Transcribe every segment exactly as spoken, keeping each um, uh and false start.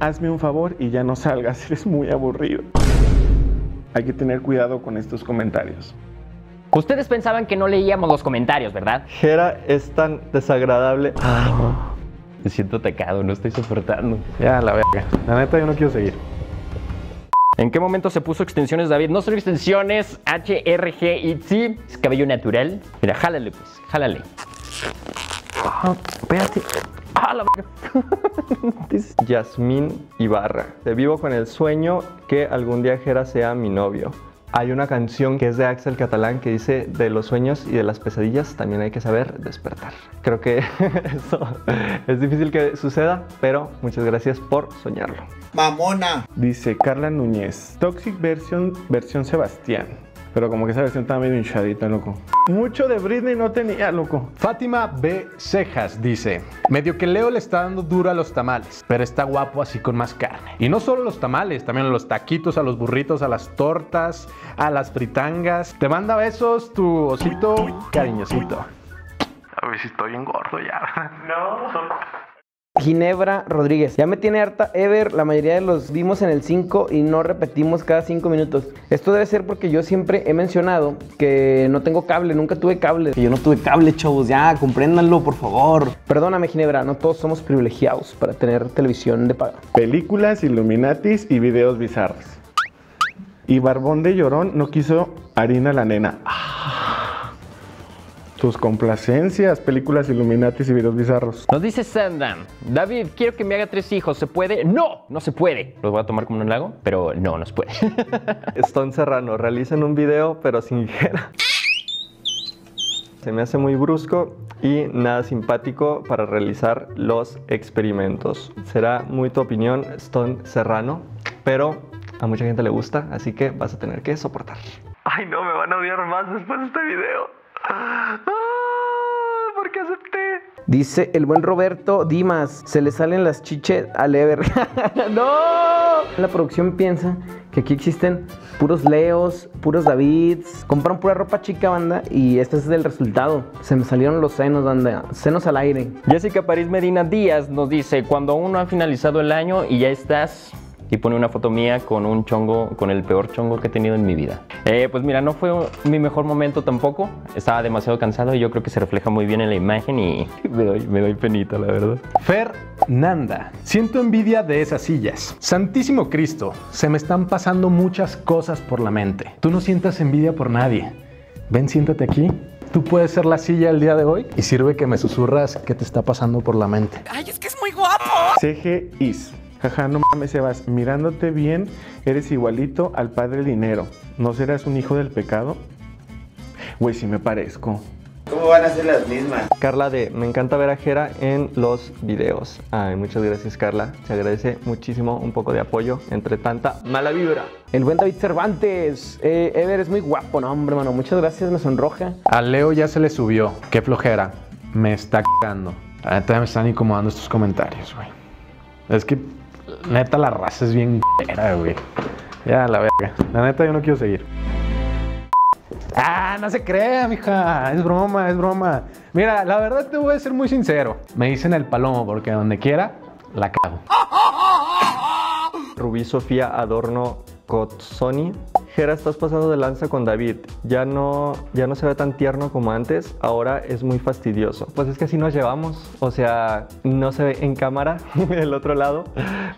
hazme un favor y ya no salgas, eres muy aburrido. Hay que tener cuidado con estos comentarios. Ustedes pensaban que no leíamos los comentarios, ¿verdad? Gera es tan desagradable. Ah, me siento atacado, no estoy soportando. Ya, la verga. La neta, yo no quiero seguir. ¿En qué momento se puso extensiones, David? No son extensiones, H R G I T. Es cabello natural. Mira, jálale, pues, jálale. Ah, espérate. ¡Ah, la verga! Yasmín Ibarra. Te vivo con el sueño que algún día Gera sea mi novio. Hay una canción que es de Axel Catalán que dice: de los sueños y de las pesadillas también hay que saber despertar. Creo que eso es difícil que suceda, pero muchas gracias por soñarlo. ¡Mamona! Dice Carla Núñez: Toxic version, versión Sebastián. Pero como que esa versión estaba medio hinchadita, loco. Mucho de Britney no tenía, loco. Fátima B. Cejas dice: medio que Leo le está dando duro a los tamales, pero está guapo así con más carne. Y no solo los tamales, también a los taquitos, a los burritos, a las tortas, a las fritangas. Te manda besos tu osito cariñosito. A ver si estoy bien gordo ya. No, solo... Ginebra Rodríguez. Ya me tiene harta Ever, la mayoría de los vimos en el cinco y no repetimos cada cinco minutos. Esto debe ser porque yo siempre he mencionado que no tengo cable, nunca tuve cable. Que yo no tuve cable, chavos, ya, compréndanlo, por favor. Perdóname, Ginebra, no todos somos privilegiados para tener televisión de paga. Películas, Illuminatis y videos bizarros. Y Barbón de Llorón no quiso harina la nena. Tus complacencias, películas Illuminatis y videos bizarros. Nos dice Sandan: David, quiero que me haga tres hijos, ¿se puede? ¡No! No se puede. Los voy a tomar como un lago, pero no, no se puede. Stone Serrano: realicen un video, pero sin Gera. Se me hace muy brusco y nada simpático para realizar los experimentos. Será muy tu opinión, Stone Serrano, pero a mucha gente le gusta, así que vas a tener que soportar. Ay, no, me van a odiar más después de este video. Ah, ¿por qué acepté? Dice el buen Roberto Dimas: se le salen las chiches al Ever. ¡No! La producción piensa que aquí existen puros Leos, puros Davids. Compran pura ropa chica, banda, y este es el resultado. Se me salieron los senos, banda. Senos al aire. Jessica París Medina Díaz nos dice: cuando aún no ha finalizado el año y ya estás... Y pone una foto mía con un chongo, con el peor chongo que he tenido en mi vida. Eh, pues mira, no fue mi mejor momento tampoco. Estaba demasiado cansado y yo creo que se refleja muy bien en la imagen y me doy, me doy penita, la verdad. Fernanda: siento envidia de esas sillas. Santísimo Cristo, se me están pasando muchas cosas por la mente. Tú no sientas envidia por nadie. Ven, siéntate aquí. Tú puedes ser la silla el día de hoy y sirve que me susurras qué te está pasando por la mente. ¡Ay, es que es muy guapo! C G. Is: jaja, no mames, Sebas, mirándote bien, eres igualito al padre Dinero. ¿No serás un hijo del pecado? Güey, sí me parezco. ¿Cómo van a ser las mismas? Carla D: me encanta ver a Gera en los videos. Ay, muchas gracias, Carla. Se agradece muchísimo un poco de apoyo entre tanta mala vibra. El buen David Cervantes: eh, Ever es muy guapo, no, hombre, mano. Muchas gracias, me sonroja. A Leo ya se le subió. Qué flojera. Me está cagando. Ahorita me están incomodando estos comentarios, güey. Es que... neta, la raza es bien c***era, güey. Ya, la verga. La neta, yo no quiero seguir. Ah, no se crea, mija. Es broma, es broma. Mira, la verdad te voy a ser muy sincero. Me dicen el palomo porque donde quiera, la cago. Rubí Sofía Adorno Cotsoni: Gera, estás pasando de lanza con David. Ya no, ya no se ve tan tierno como antes. Ahora es muy fastidioso. Pues es que así nos llevamos. O sea, no se ve en cámara del otro lado,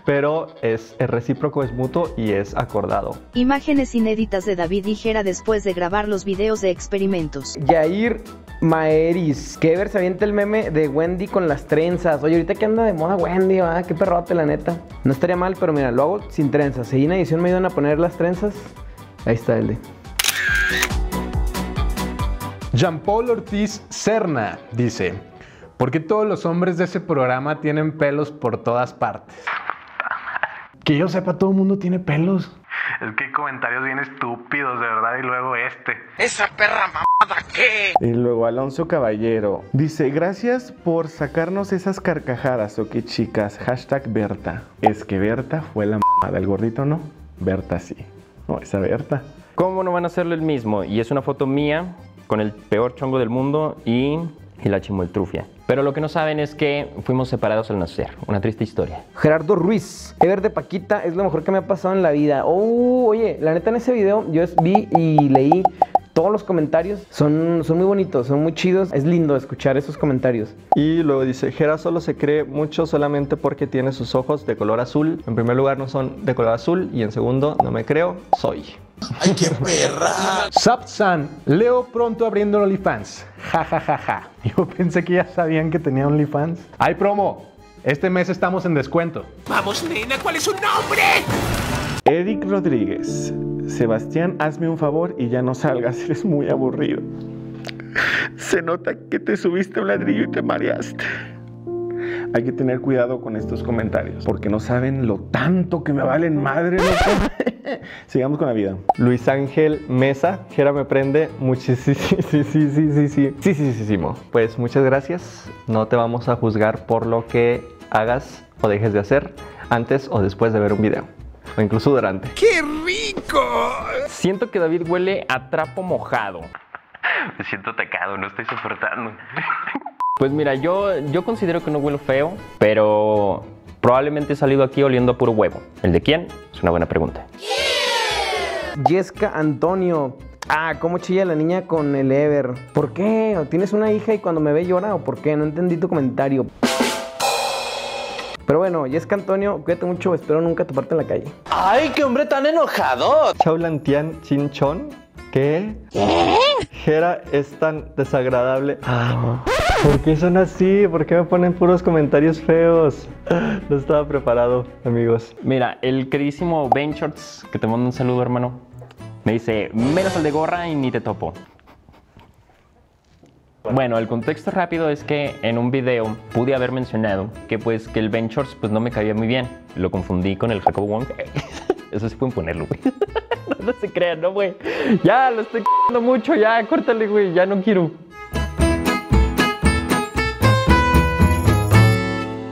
pero es, es recíproco, es mutuo y es acordado. Imágenes inéditas de David y Gera después de grabar los videos de experimentos. Yair Maeris: que Ever se avienta el meme de Wendy con las trenzas. Oye, ahorita que anda de moda Wendy, ¿verdad? Qué perrote, la neta. No estaría mal, pero mira, lo hago sin trenzas. Seguí en edición, me iban a poner las trenzas. Ahí está el de Jean Paul Ortiz Cerna dice: ¿por qué todos los hombres de ese programa tienen pelos por todas partes? Que yo sepa, todo el mundo tiene pelos. Es que hay comentarios bien estúpidos, de verdad. Y luego este: ¡esa perra mamada qué! Y luego Alonso Caballero dice: gracias por sacarnos esas carcajadas, ¿o qué, chicas? Hashtag Berta. Es que Berta fue la mamada. El gordito no, Berta sí. No, esa Berta. ¿Cómo no van a hacerle el mismo? Y es una foto mía con el peor chongo del mundo y y la chimoltrufia. Pero lo que no saben es que fuimos separados al nacer. Una triste historia. Gerardo Ruiz. Ever de Paquita es lo mejor que me ha pasado en la vida. Oh, oye, la neta en ese video yo vi y leí todos los comentarios. Son, son muy bonitos, son muy chidos. Es lindo escuchar esos comentarios. Y luego dice, Gera solo se cree mucho solamente porque tiene sus ojos de color azul. En primer lugar, no son de color azul. Y en segundo, no me creo, soy. ¡Ay, qué perra! Sapsan, Leo pronto abriendo OnlyFans. Ja, ja, ja, ja. Yo pensé que ya sabían que tenía OnlyFans. ¡Ay, promo! Este mes estamos en descuento. ¡Vamos, nena! ¿Cuál es su nombre? Eric Rodríguez. Sebastián, hazme un favor y ya no salgas. Eres muy aburrido. Se nota que te subiste a un ladrillo y te mareaste. Hay que tener cuidado con estos comentarios, porque no saben lo tanto que me valen madre. Sigamos con la vida. Luis Ángel Mesa, Jera me prende muchísimo. Pues muchas gracias. No te vamos a juzgar por lo que hagas o dejes de hacer antes o después de ver un video. O incluso durante. ¡Qué rico! Siento que David huele a trapo mojado. Me siento atacado, no estoy soportando. Pues mira, yo, yo considero que no huelo feo, pero probablemente he salido aquí oliendo a puro huevo. ¿El de quién? Es una buena pregunta. Yeah. Jessica Antonio. Ah, ¿cómo chilla la niña con el Ever? ¿Por qué? ¿O tienes una hija y cuando me ve llora o por qué? No entendí tu comentario. Pero bueno, Jessica Antonio, cuídate mucho, espero nunca toparte en la calle. ¡Ay, qué hombre tan enojado! Chao, Lantian Chinchon. ¿Qué? ¿Qué? Jera es tan desagradable. Ah. ¿Por qué son así? ¿Por qué me ponen puros comentarios feos? No estaba preparado, amigos. Mira, el queridísimo Ben Shorts, que te mando un saludo, hermano, me dice, menos al de gorra y ni te topo. Bueno, el contexto rápido es que en un video pude haber mencionado que pues que el Ventures pues no me cabía muy bien. Lo confundí con el Jacob Wong. Eso sí pueden ponerlo, güey. No, no se crean, no, güey. Ya, lo estoy c***ando mucho, ya, córtale, güey. Ya no quiero.